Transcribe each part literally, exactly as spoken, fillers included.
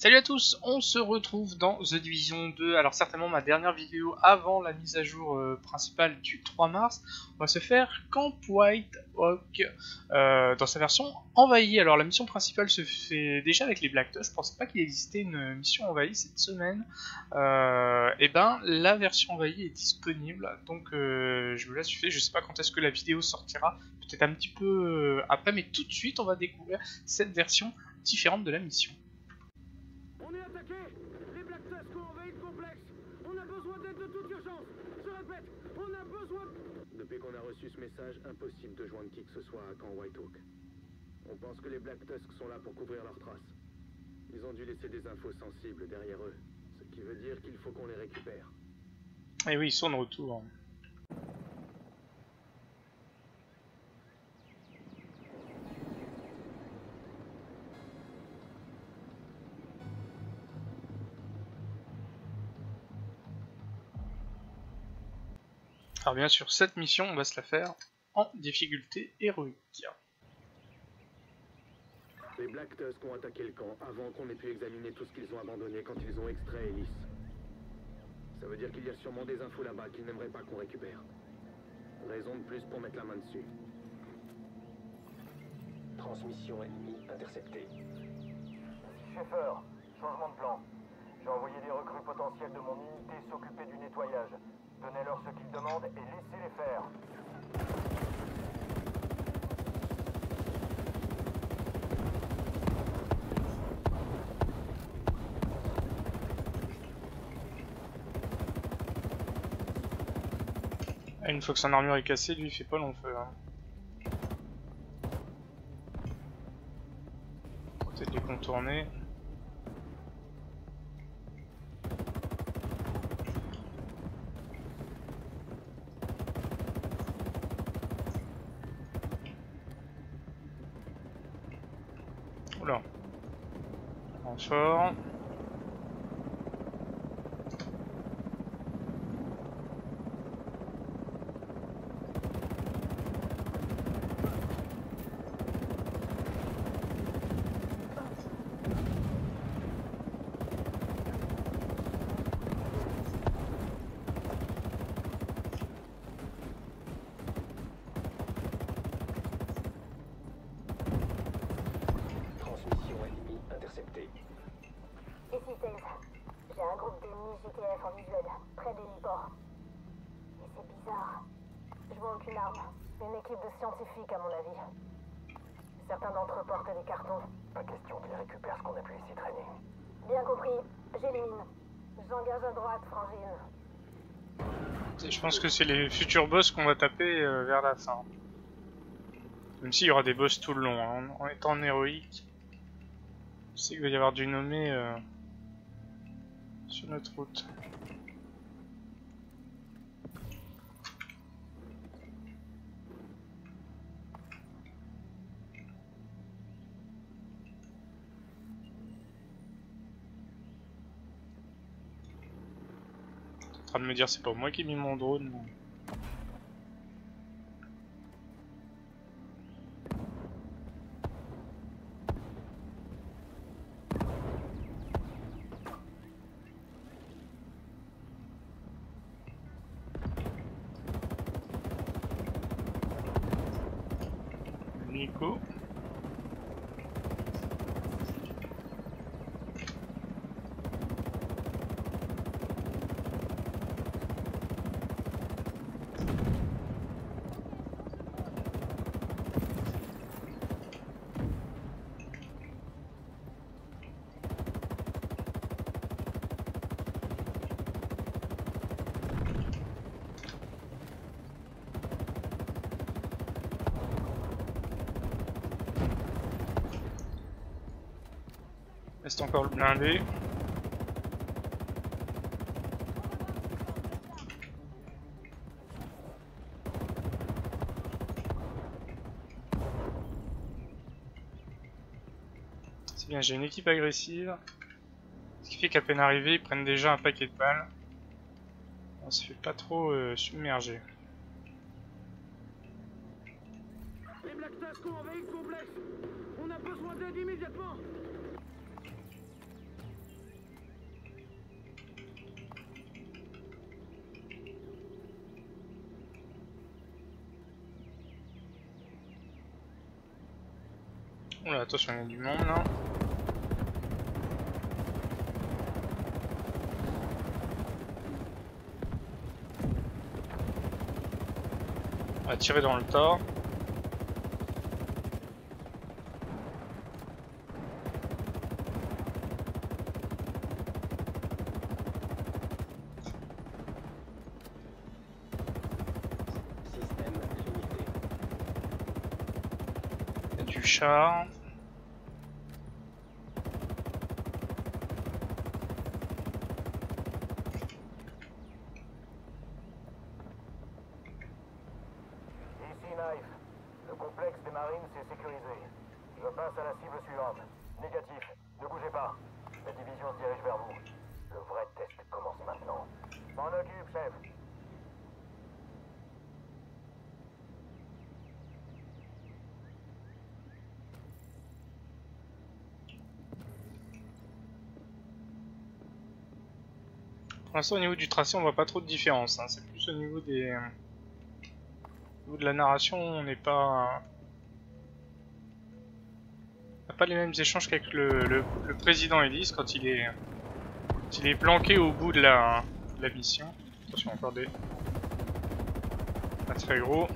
Salut à tous, on se retrouve dans The Division deux, alors certainement ma dernière vidéo avant la mise à jour euh, principale du trois mars. On va se faire Camp White Oak euh, dans sa version envahie. Alors la mission principale se fait déjà avec les Black Tusk, je ne pensais pas qu'il existait une mission envahie cette semaine. Euh, et ben la version envahie est disponible, donc euh, je vous la suivais, je ne sais pas quand est-ce que la vidéo sortira, peut-être un petit peu après, mais tout de suite on va découvrir cette version différente de la mission. On est attaqué! Les Black Tusk ont envahi le complexe! On a besoin d'aide de toute urgence! Je répète, on a besoin... Depuis qu'on a reçu ce message, impossible de joindre qui que ce soit à Camp White Oak. On pense que les Black Tusk sont là pour couvrir leurs traces. Ils ont dû laisser des infos sensibles derrière eux, ce qui veut dire qu'il faut qu'on les récupère. Et oui, ils sont de retour. Alors bien sûr, cette mission, on va se la faire en difficulté héroïque. Les Black Tusk ont attaqué le camp avant qu'on ait pu examiner tout ce qu'ils ont abandonné quand ils ont extrait Hélice. Ça veut dire qu'il y a sûrement des infos là-bas qu'ils n'aimeraient pas qu'on récupère. Raison de plus pour mettre la main dessus. Transmission ennemie interceptée. Schaeffer, changement de plan. J'ai envoyé des recrues potentielles de mon unité s'occuper du nettoyage. Donnez-leur ce qu'ils demandent et laissez-les faire. Et une fois que son armure est cassée, lui il fait pas long feu. Hein. Faut peut-être les contourner. Oula, renfort. Une équipe de scientifiques, à mon avis. Certains d'entre eux portent des cartons. Pas question qu'ils récupèrent ce qu'on a pu ici traîner. Bien compris, j'élimine. J'engage à droite, Frangine. Je pense que c'est les futurs boss qu'on va taper euh, vers la fin. Même s'il y aura des boss tout le long. Hein. En étant en héroïque, je sais qu'il va y avoir du nommé euh, sur notre route. En train de me dire c'est pas moi qui ai mis mon drone. Nico. Reste encore le blindé. C'est bien, j'ai une équipe agressive. Ce qui fait qu'à peine arrivé, ils prennent déjà un paquet de balles. On se fait pas trop euh, submerger. Les Black Tusk ont envahi le complexe. On a besoin d'aide immédiatement. Oula, attention, il y a du monde là. On va tirer dans le tort. Char. Ici Knife. Le complexe des marines s'est sécurisé. Je passe à la cible suivante. Négatif. Ne bougez pas. La division se dirige vers vous. Le vrai test commence maintenant. M'en occupe, chef. Pour l'instant, au niveau du tracé, on voit pas trop de différence, hein. C'est plus au niveau des... Au niveau de la narration, on n'est pas... On n'a pas les mêmes échanges qu'avec le, le, le président Hélice quand il est... Quand il est planqué au bout de la, de la mission. Attention, encore des... Pas très gros.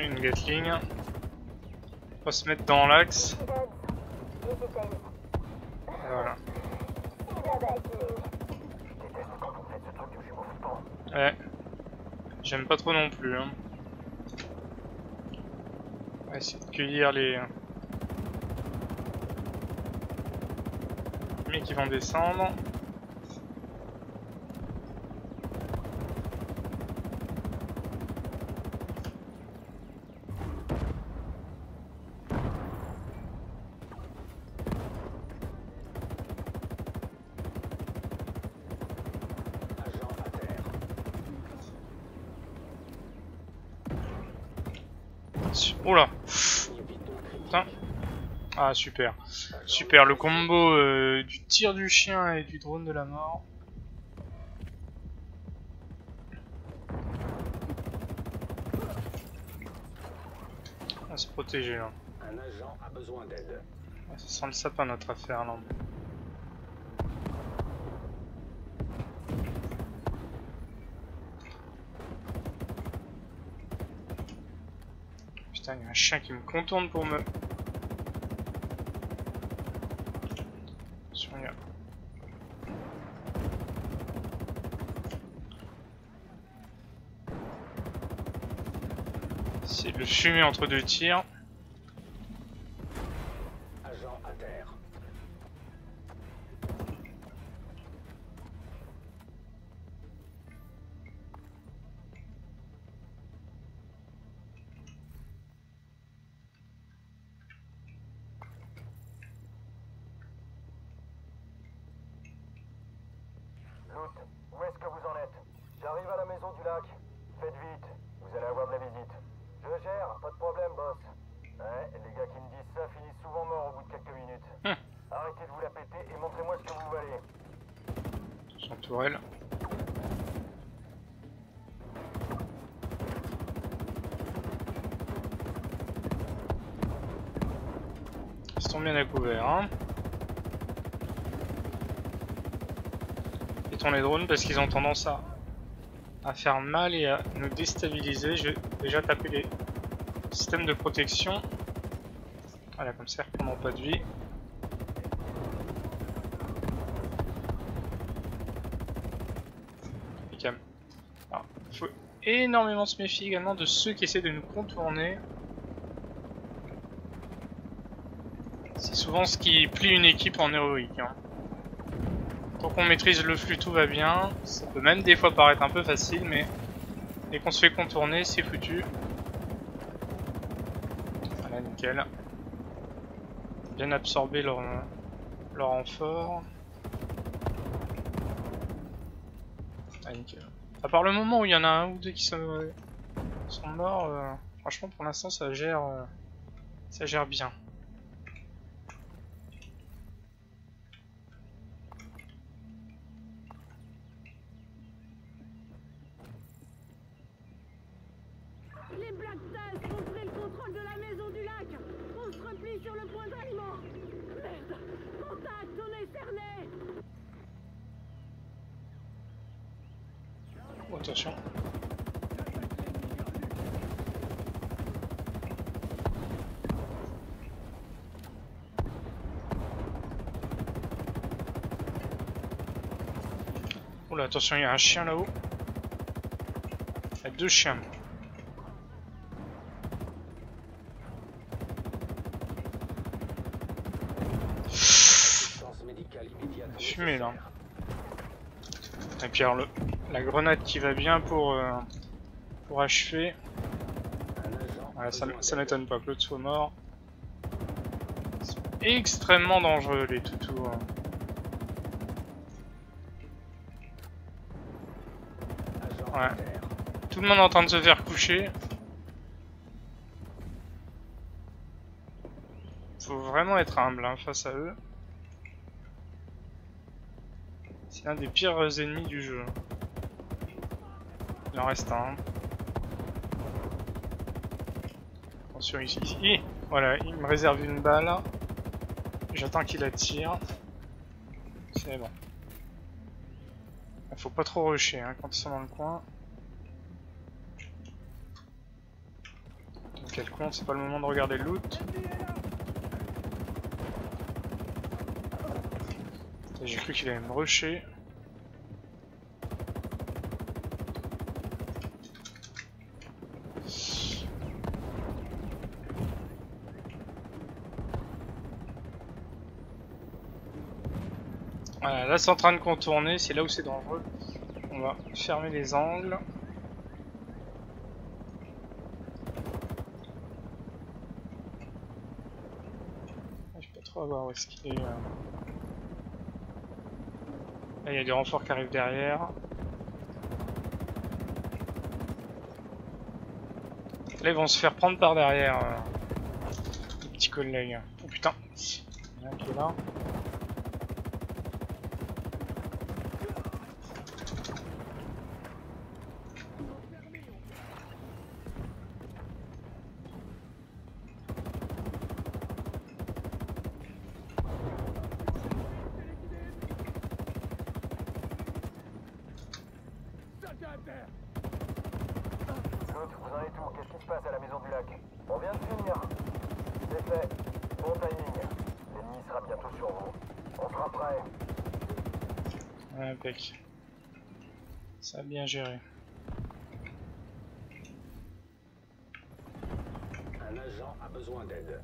Une Gatling, on va se mettre dans l'axe. Voilà. Ouais, j'aime pas trop non plus. Hein. On va essayer de cueillir les mecs qui vont descendre. Oula, putain, ah super, super le combo euh, du tir du chien et du drone de la mort. On va se protéger là. Un agent a besoin d'aide. Ça sent le sapin notre affaire là. Il y a un chien qui me contourne pour me... Attention, il y a... C'est le fumer entre deux tirs. Agent à terre. Où est-ce que vous en êtes? J'arrive à la maison du lac. Faites vite, vous allez avoir de la visite. Je gère, pas de problème, boss. Ouais, les gars qui me disent ça finissent souvent morts au bout de quelques minutes. Hum. Arrêtez de vous la péter et montrez-moi ce que vous valez. Sans tourelle. Ils sont bien à couvert, hein. Les drones parce qu'ils ont tendance à, à faire mal et à nous déstabiliser. Je vais déjà taper les systèmes de protection. Voilà, comme ça, ils ne prendront pas de vie. Calme. Alors, il faut énormément se méfier également de ceux qui essaient de nous contourner. C'est souvent ce qui plie une équipe en héroïque. Hein. Tant qu'on maîtrise le flux, tout va bien. Ça peut même des fois paraître un peu facile, mais dès qu'on se fait contourner, c'est foutu. Voilà, nickel. Bien absorber leur, leur renfort. Ah, nickel. À part le moment où il y en a un ou deux qui sont, euh, sont morts, euh, franchement pour l'instant ça gère euh, ça gère bien. Les Black Tusk ont pris le contrôle de la maison du lac. On se replie sur le point d'aliment. Merde, contact, on est cerné. Oh, attention. Oh là, attention, il y a un chien là-haut. Il y a deux chiens. Fumée là. Et puis alors le... la grenade qui va bien pour, euh, pour achever. Voilà, ça, ça m'étonne pas que l'autre soit mort. Ils sont extrêmement dangereux les toutous. Hein. Ouais. Tout le monde est en train de se faire coucher. Faut vraiment être humble hein, face à eux. C'est l'un des pires ennemis du jeu. Il en reste un. Attention ici. Et voilà, il me réserve une balle. J'attends qu'il attire. C'est bon. Faut pas trop rusher hein, quand ils sont dans le coin. Donc quel con, c'est pas le moment de regarder le loot. J'ai cru qu'il allait me rusher. Voilà, là c'est en train de contourner, c'est là où c'est dangereux. On va fermer les angles. Je peux pas trop voir où est-ce qu'il est. Là il y a des renforts qui arrivent derrière. Là ils vont se faire prendre par derrière. Euh, les petits collègues. Oh putain. Il y en a un qui est là. Ça a bien géré. Un agent a besoin d'aide.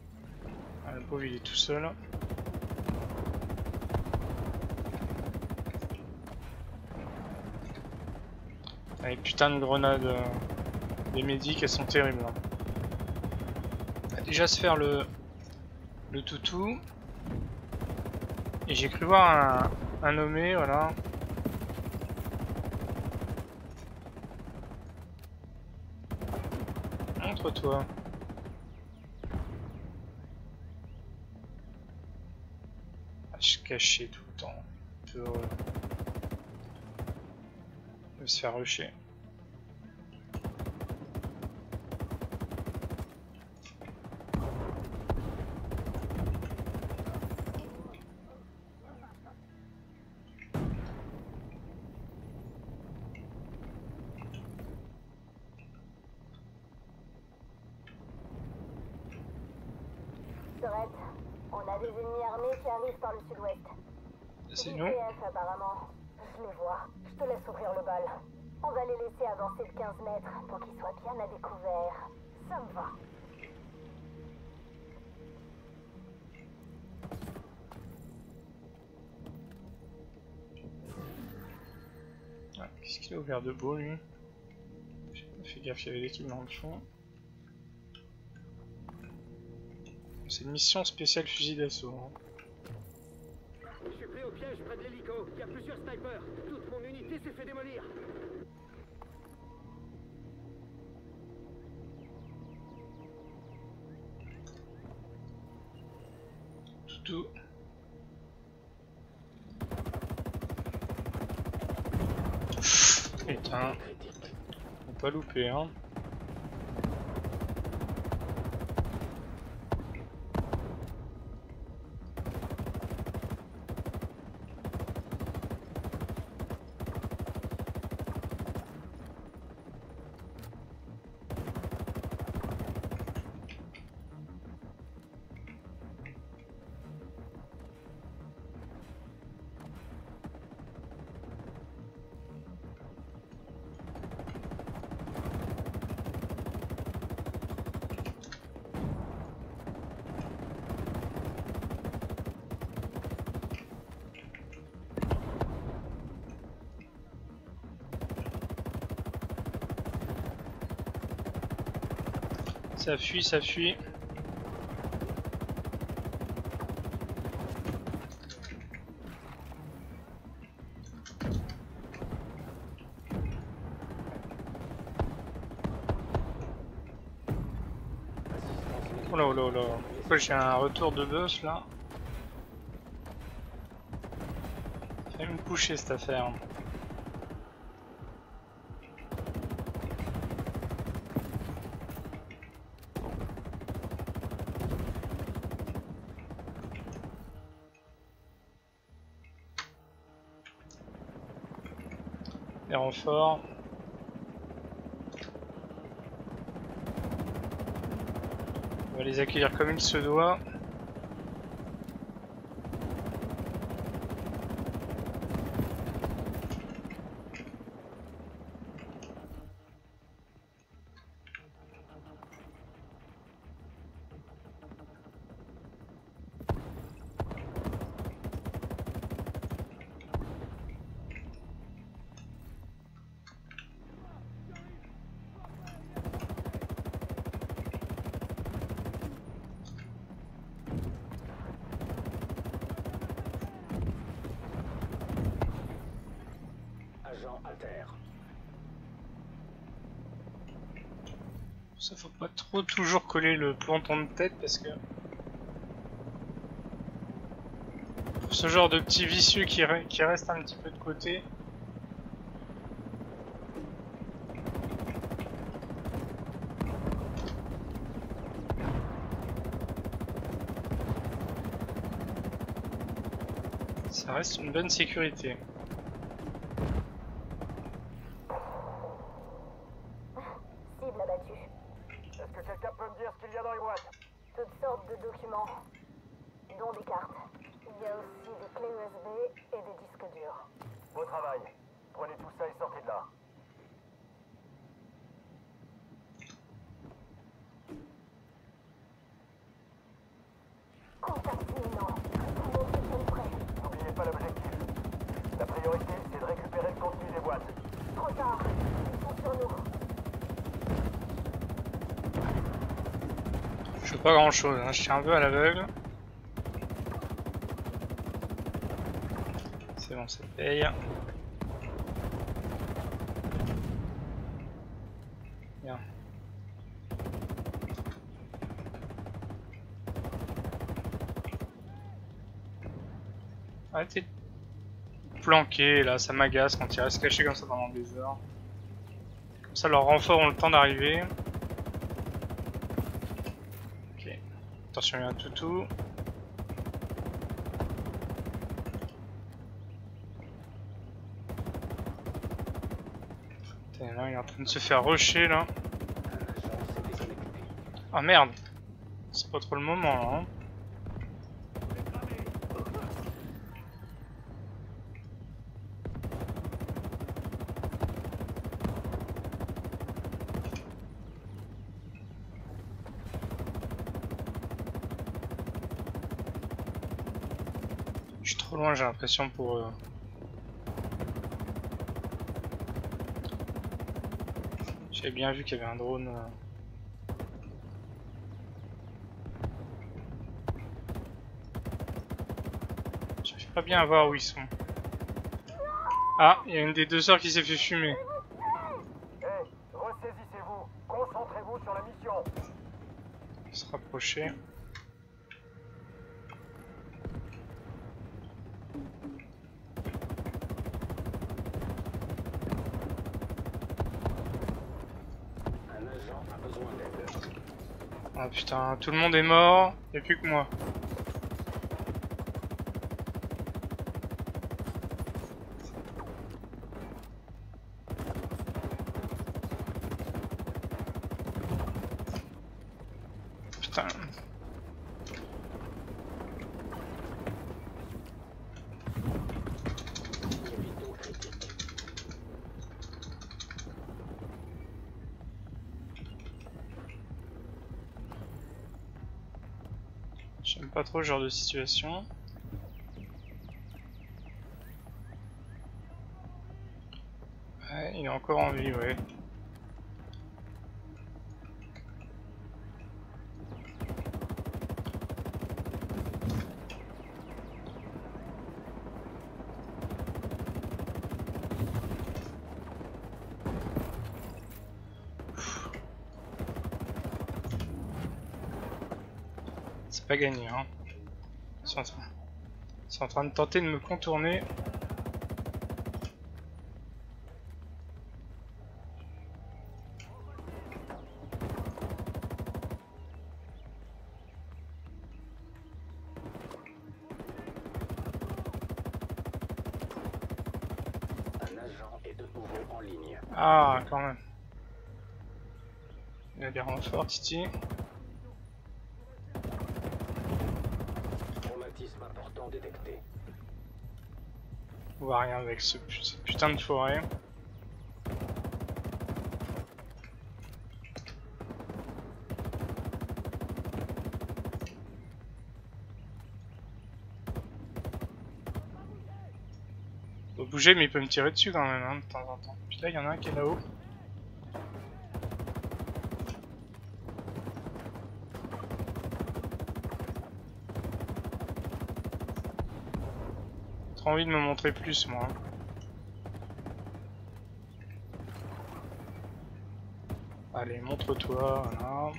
Ah, le pauvre il est tout seul. Ah, les putains de grenades euh, des médics, elles sont terribles. On va déjà se faire le, le toutou. Et j'ai cru voir un, un nommé, voilà. Toi. À se cacher tout le temps. Pour euh, se faire rusher. C'est nous. Apparemment. Je les vois. Je te laisse ouvrir le bal. On va les laisser avancer de quinze mètres pour qu'ils soient bien à découvert. Ça me va. Ah, qu'est-ce qu'il a ouvert de beau lui? J'ai pas fait gaffe, il y avait des trucs dans le fond. C'est une mission spéciale fusil d'assaut. Hein. Près de l'hélico, il y a plusieurs snipers, toute mon unité unité s'est fait démolir. Toutou. Putain. Faut pas louper, hein. Ça fuit, ça fuit. Oh là, oh là, oh là. Pourquoi j'ai un retour de boss là? Fais me coucher cette affaire. Fort. On va les accueillir comme il se doit. Ça faut pas trop toujours coller le planton de tête parce que pour ce genre de petits vicieux qui, re qui restent un petit peu de côté. Ça reste une bonne sécurité. Pas grand chose, hein. Je tiens un peu à l'aveugle. C'est bon, ça paye. Bien. Arrêtez de planquer là, ça m'agace quand ils restent cachés comme ça pendant des heures. Comme ça, leurs renforts ont le temps d'arriver. Attention, il y a un toutou. Putain, là, il est en train de se faire rusher là. Ah merde, c'est pas trop le moment là. Hein. J'ai l'impression pour eux. J'avais bien vu qu'il y avait un drone. J'arrive pas bien à voir où ils sont. Ah, il y a une des deux sœurs qui s'est fait fumer. Hé, hey, ressaisissez-vous, concentrez-vous sur la mission. On va se rapprocher. Ah putain, tout le monde est mort, y'a plus que moi. Putain. J'aime pas trop ce genre de situation. Ouais, il est encore en vie, ouais. C'est pas gagné, hein. Ils sont, en train... Ils sont en train de tenter de me contourner. Un agent est de nouveau en ligne. Ah, quand même. Il y a des renforts, Titi. On voit rien avec ce putain de forêt. Faut bouger, mais il peut me tirer dessus quand même hein, de temps en temps. Putain, il y en a un qui est là-haut. J'ai envie de me montrer plus moi. Allez, montre-toi, voilà.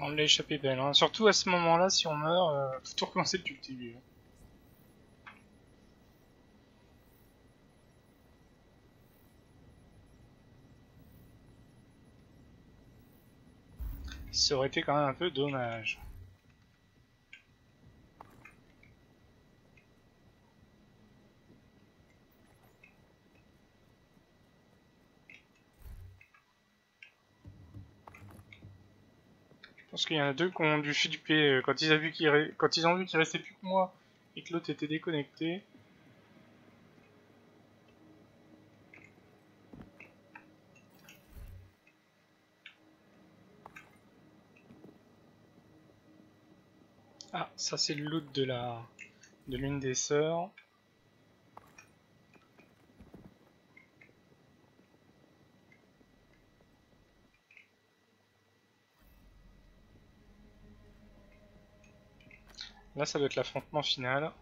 On l'a échappé belle, hein. Surtout à ce moment-là, si on meurt, euh, faut tout recommencer depuis le début. Hein. Ça aurait été quand même un peu dommage. Je pense qu'il y en a deux qui ont dû flipper quand ils ont vu qu'il qu restait plus que moi et que l'autre était déconnecté. Ah, ça c'est le loot de la de l'une des sœurs. Là, ça doit être l'affrontement final.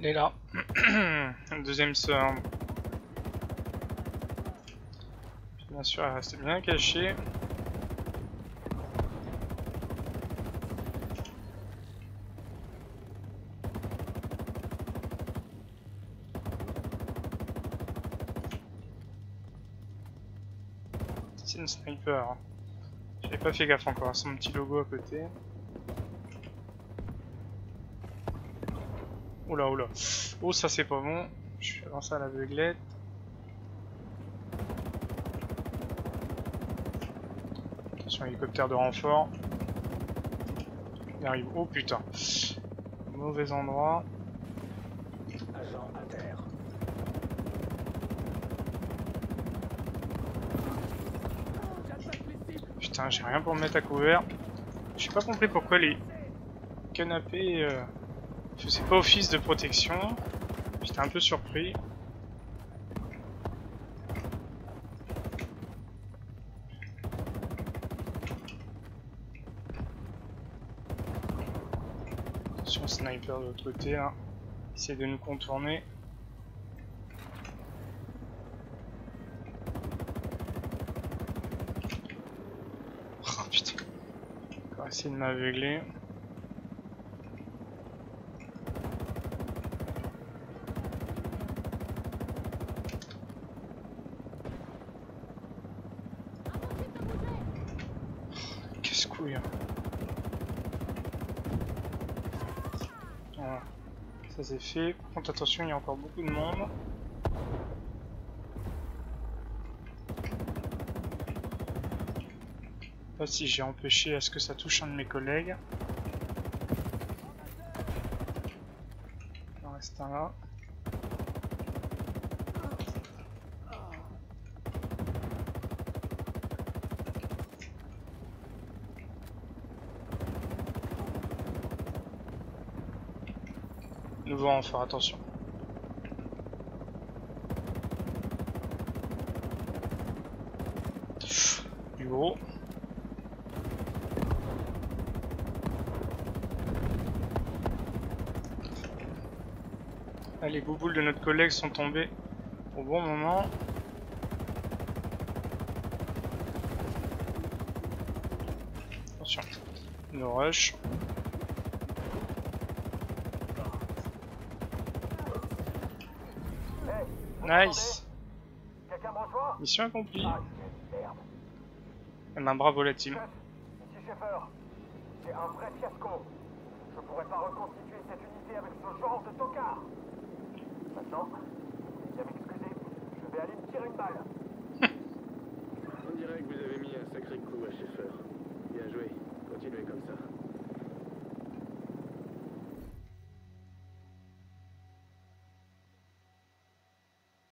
Elle est là, deuxième sœur. Bien sûr, elle reste bien cachée. C'est une sniper. J'avais pas fait gaffe encore à son petit logo à côté. Oh là, oh là. Oh, ça c'est pas bon. Je vais lancer à l'aveuglette. Attention, hélicoptère de renfort. Il arrive. Oh putain. Mauvais endroit. Agent à terre. Putain, j'ai rien pour me mettre à couvert. J'ai pas compris pourquoi les canapés euh, faisaient pas office de protection. J'étais un peu surpris. Attention, sniper de l'autre côté là. Essaye de nous contourner. Oh putain. Encore essayer de m'aveugler. Casse-couille. Voilà. Ça c'est fait. Par contre, attention, il y a encore beaucoup de monde. Pas si j'ai empêché à ce que ça touche un de mes collègues. Il en reste un là. Nous allons faire attention. Du gros. Ah, les bouboules de notre collègue sont tombées au bon moment. Attention, nos rushs. Nice. Mission accomplie. Eh ben bravo la team. Ici Schaeffer. C'est un vrai fiasco. Je pourrais pas reconstituer cette unité avec ce genre de tocard. Maintenant, vous m'excusez, je vais aller me tirer une balle.